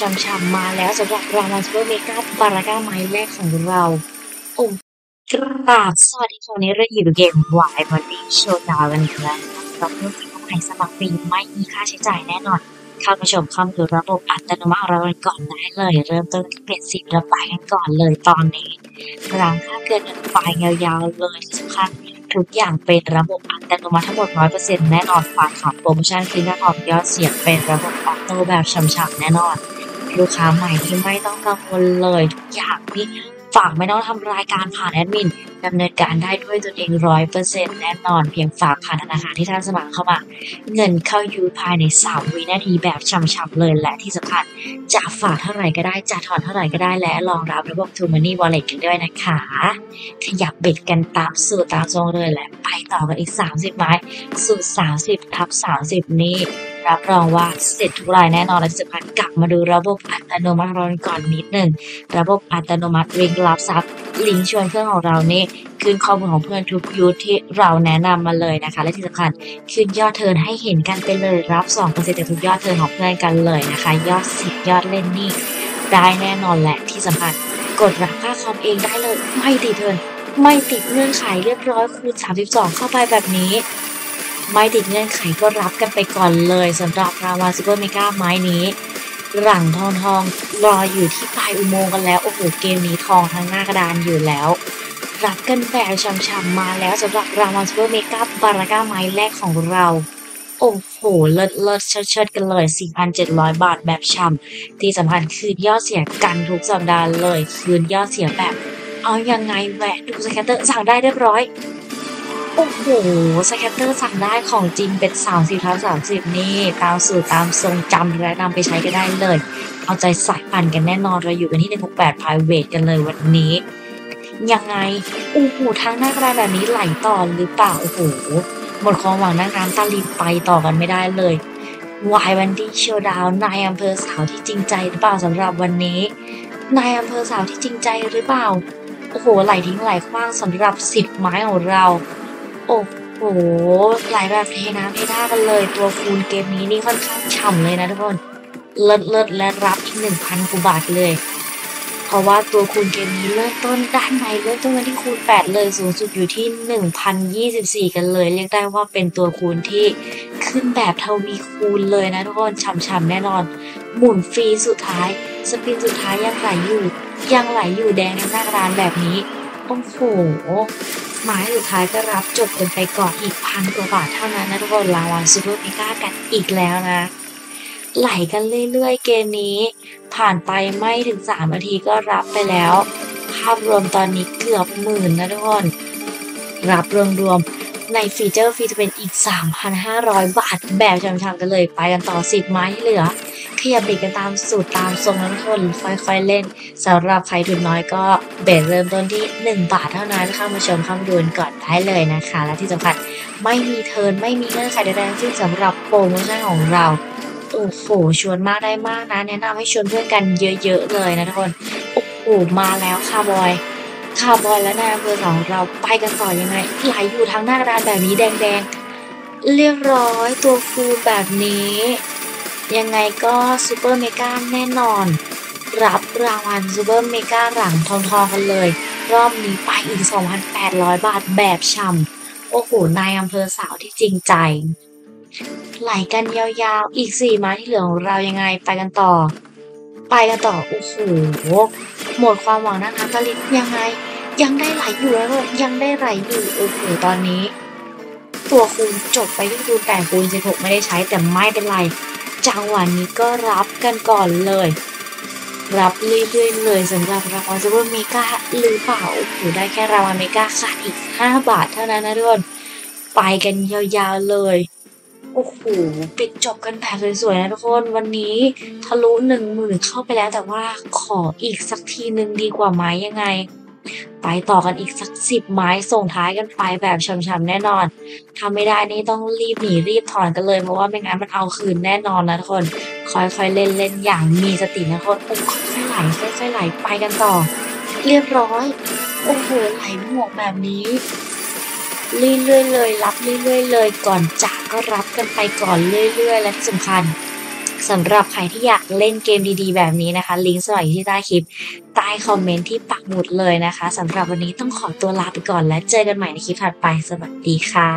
ช่ำๆมาแล้วสำหรับรางวัลซูเปอร์เมกาบาราก้าไม้แรกของเรากราบสวัสดีค่ะวันนี้เราอยู่ในเกมวายบอดี้โชว์ดาวกันอีกแล้วเราเพิ่มเติมให้สมัครฟรีไม่มีค่าใช้จ่ายแน่นอนเข้ามาชมข้อมูลระบบอัตโนมัติเราก่อนได้เลยเริ่มต้นที่เป็น10ระบายกันก่อนเลยตอนนี้รางค่าเกินไฟยาวๆเลยที่สำคัญทุกอย่างเป็นระบบอัตโนมัติทั้งหมด 100% แน่นอนฝ่ายของโปรโมชั่นคือหน้าของยอดเสียงเป็นระบบออโต้แบบฉ่ำๆแน่นอนลูกค้าใหม่ที่ไม่ต้องกังวลเลยทุกอย่างพี่ฝากไม่ต้องทำรายการผ่านแอดมินดำเนินการได้ด้วยตนเอง 100% แน่นอนเพียงฝากผ่านธนาคารที่ท่านสมัครเข้ามาเงินเข้าอยู่ภายใน3วินาทีแบบช่ำๆเลยและที่สำคัญจะฝากเท่าไหร่ก็ได้จะถอนเท่าไหร่ก็ได้และรองรับระบบ True Money Wallet กันด้วยนะคะขยับเบ็ดกันตามสูตรตามทรงเลยและไปต่อกันอีก30ไม้สูตร 30/30 นี้รับรองว่าเสร็จทุกรายแน่นอนและสุดท้ายกลับมาดูระบบอัตโนมัติก่อนนิดหนึ่งระบบอัตโนมัติลิงก์รับซับลิงก์ชวนเพื่อนของเรานี่ขึ้นข้อมูลของเพื่อนทุกยูทที่เราแนะนำมาเลยนะคะและที่สำคัญขึ้นยอดเทิร์นให้เห็นกันไปเลยรับ 2% จากทุกยอดเทิร์นของเพื่อนกันเลยนะคะยอด10ยอดเล่นนี่ได้แน่นอนแหละที่สำคัญกดรับค่าคอมเองได้เลยไม่ติดเทิร์นไม่ติดเงื่อนไขเรียบร้อยคูณ32เข้าไปแบบนี้ไม่ติดเงื่อนไขก็รับกันไปก่อนเลยสำหรับรางวัลซูเปอร์เมกาไม้นี้หลังทองรออยู่ที่ปลายอุโมงค์กันแล้วโอ้โหเกมนี้ทองทั้งหน้ากระดานอยู่แล้วรับกันแบบช้ำๆมาแล้วสำหรับรางวัลซูเปอร์เมกาบาราก้าไม้แรกของเราโอ้โหเลิศเชิดกันเลย 4,700 บาทแบบช้ำที่สำคัญคืนยอดเสียกันทุกสัปดาห์เลยคืนยอดเสียแบบเอายังไงแหวะดูสแกนเตอร์สั่งได้เรียบร้อยโอ้โหสแคตเตอร์สั่งได้ของจริงเป็น 30/30 นี่ตามสูตรตามทรงจำและนำไปใช้ก็ได้เลยเอาใจสายปั่นกันแน่นอนเราอยู่กันที่168 private กันเลยวันนี้ยังไงโอ้โหทางหน้ากระดานแบบนี้ไหลต่อหรือเปล่าโอ้โหหมดความหวังนั่งการตาลีไปต่อกันไม่ได้เลยวายวันที่เชียวดาวนายอำเภอสาวที่จริงใจหรือเปล่าสำหรับวันนี้นายอำเภอสาวที่จริงใจหรือเปล่าโอ้โหไหลทิ้งไหลคว้างสำหรับ10ไม้ของเราโอ้โหหลายแบบเทน้ำเทท่ากันเลยตัวคูณเกมนี้นี่ค่อนข้างฉ่ำเลยนะทุกคนเลิศและรับอีก 1,000 กว่าบาทเลยเพราะว่าตัวคูณเกมนี้เริ่มต้นด้านในเริ่มต้นกันที่คูณ8เลยสูงสุดอยู่ที่1,024กันเลยเรียกได้ว่าเป็นตัวคูณที่ขึ้นแบบทวีคูณเลยนะทุกคนฉ่ำแน่นอนหมุนฟรีสุดท้ายสปินสุดท้ายยังไหลอยู่แดงหน้ากระดานแบบนี้โอ้โหหมายสุดท้ายก็รับจบกันไปก่อนอีก1,000 กว่าบาทเท่านั้นนะทุกคนรางวัลซูเปอร์เมกากันอีกแล้วนะไหลกันเรื่อยๆเกมนี้ผ่านไปไม่ถึง3นาทีก็รับไปแล้วภาพรวมตอนนี้เกือบ10,000นะทุกคนรับรวมในฟีเจอร์ฟรีจะเป็นอีก 3,500 บาทแบบช้ำๆกันเลยไปกันต่อ10ไม้ที่เหลือขยับเบ็ดกันตามสูตรตามทรงนะทุกคนค่อยๆเล่นสำหรับใครทุนน้อยก็เบ็ดเริ่มต้นที่1บาทเท่านั้นเข้ามาชมคำดูนก่อนได้เลยนะคะและที่สำคัญไม่มีเทิร์นไม่มีเงื่อนไขใดๆซึ่งสำหรับโปรโมชั่นของเราโอ้โหชวนมากได้มากนะแนะนำให้ชวนเพื่อนกันเยอะๆเลยนะทุกคนโอ้โหมาแล้วค่ะบอยและนายอำเภอของเราไปกันต่อยังไงไหลอยู่ทางหน้ากระดานแบบนี้แดงเรียบร้อยตัวฟูแบบนี้ยังไงก็ซูเปอร์เมกาแน่นอนรับรางวัลซูเปอร์เมกาหลังทองกันเลยรอบนี้ไปอีก 2,800 บาทแบบช่ำโอ้โหนายอำเภอสาวที่จริงใจไหลกันยาวๆอีก4ไม้ที่เหลือของเรายังไงไปกันต่อโอ้โหหมดความหวังนะคะตะลิดยังไงยังได้ไหลอยู่แล้วยังได้ไหลอยู่โอ้โหตอนนี้ตัวคูณจบไปที่คูณ8 คูณ 16ไม่ได้ใช้แต่ไม่เป็นไรจังหวะนี้ก็รับกันก่อนเลยรับเรื่อยๆเลยสำหรับรางวัลซูเปอร์เมกาหรือเปล่าโอ้โหได้แค่รางวัลเมกาค่ะอีก5 บาทเท่านั้นนะทุกคนไปกันยาวๆเลยโอ้โหปิดจบกันแบบสวยๆนะทุกคนวันนี้ทะลุ 10,000 เข้าไปแล้วแต่ว่าขออีกสักทีนึงดีกว่าไหมยังไงไปต่อกันอีกสัก10ไม้ส่งท้ายกันไปแบบช้ำๆแน่นอนทำไม่ได้นี่ต้องรีบหนีรีบถอนกันเลยเพราะว่าไม่งั้นมันเอาคืนแน่นอนนะทุกคนค่อยๆเล่นอย่างมีสตินะทุกคนค่อยๆไหลไปกันต่อเรียบร้อยโอ้โหไหลหมวกแบบนี้เรื่อยๆเลยรับเรื่อยๆเลยก่อนจากก็รับกันไปก่อนเรื่อยๆและที่สำคัญ สำหรับใครที่อยากเล่นเกมดีๆแบบนี้นะคะลิงก์สมัครอยู่ที่ใต้คลิปใต้คอมเมนต์ที่ปักหมุดเลยนะคะสำหรับวันนี้ต้องขอตัวลาไปก่อนและเจอกันใหม่ในคลิปถัดไปสวัสดีค่ะ